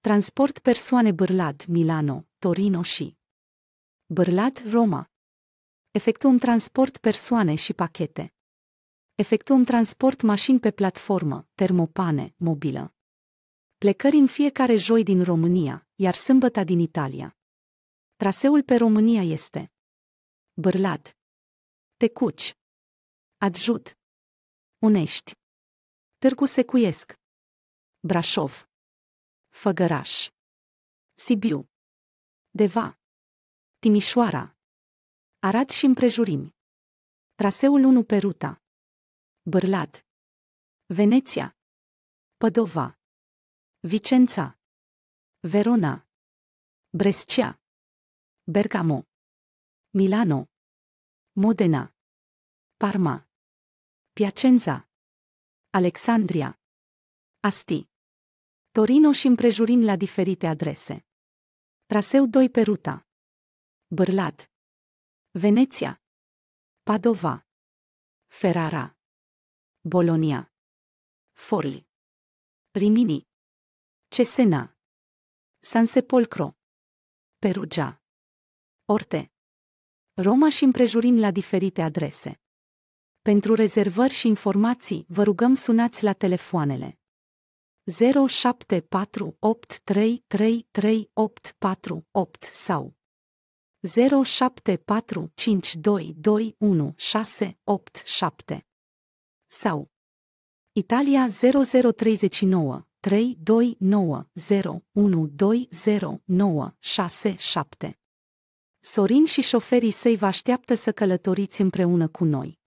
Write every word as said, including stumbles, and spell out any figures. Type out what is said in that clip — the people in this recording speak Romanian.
Transport persoane Barlad, Milano, Torino și Barlad, Roma. Efectuăm transport persoane și pachete. Efectuăm transport mașini pe platformă, termopane, mobilă. Plecări în fiecare joi din România, iar sâmbăta din Italia. Traseul pe România este Barlad, Tecuci, Adjud, Onești, Târgu Secuiesc, Brașov, Făgăraș, Sibiu, Deva, Timișoara, Arad și împrejurimi. Traseul unu pe ruta Barlad, Veneția, Padova, Vicenza, Verona, Brescia, Bergamo, Milano, Modena, Parma, Piacenza, Alexandria, Asti, Torino și împrejurim la diferite adrese. Traseu doi pe ruta Barlad, Veneția, Padova, Ferara, Bolonia, Forli, Rimini, Cesena, Sansepolcro, Perugia, Orte, Roma și împrejurim la diferite adrese. Pentru rezervări și informații, vă rugăm sunați la telefoanele zero șapte patru opt trei trei trei opt patru opt sau zero șapte patru cinci doi doi unu șase opt șapte sau Italia zero zero trei nouă trei doi nouă zero unu doi zero nouă șase șapte. Sorin și șoferii săi vă așteaptă să călătoriți împreună cu noi.